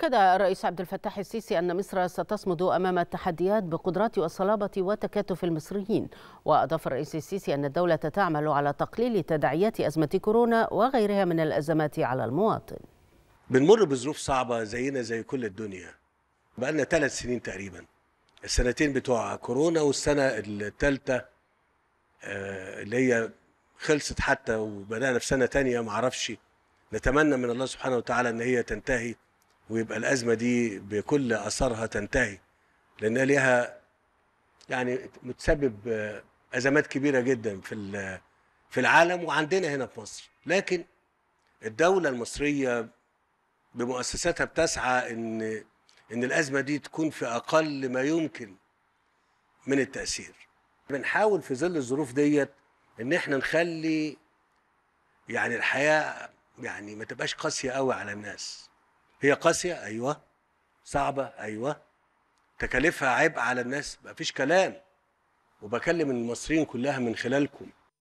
أكد الرئيس عبد الفتاح السيسي أن مصر ستصمد أمام التحديات بقدرات والصلابة وتكاتف المصريين. وأضاف الرئيس السيسي أن الدولة تعمل على تقليل تداعيات أزمة كورونا وغيرها من الأزمات على المواطن. بنمر بظروف صعبة زينا زي كل الدنيا، بقالنا 3 سنين تقريبا، السنتين بتوع كورونا والسنة الثالثة اللي هي خلصت حتى وبدأنا في سنة تانية معرفش. نتمنى من الله سبحانه وتعالى ان هي تنتهي ويبقى الازمه دي بكل اثارها تنتهي، لانها ليها يعني متسبب ازمات كبيره جدا في العالم وعندنا هنا في مصر. لكن الدوله المصريه بمؤسساتها بتسعى ان الازمه دي تكون في اقل ما يمكن من التاثير. بنحاول في ظل الظروف ديت ان احنا نخلي يعني الحياه يعني ما تبقاش قاسية قوي على الناس. هي قاسية أيوة، صعبة أيوة، تكاليفها عبء على الناس مفيش كلام، وبكلم المصريين كلها من خلالكم.